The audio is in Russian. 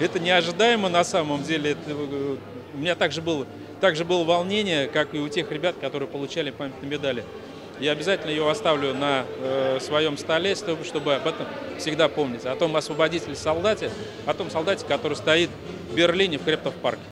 Это неожидаемо на самом деле. Это, у меня также было волнение, как и у тех ребят, которые получали памятные медали. Я обязательно ее оставлю на своем столе, чтобы об этом всегда помнить. О том освободителе-солдате, о том солдате, который стоит в Берлине в Крептов-парке.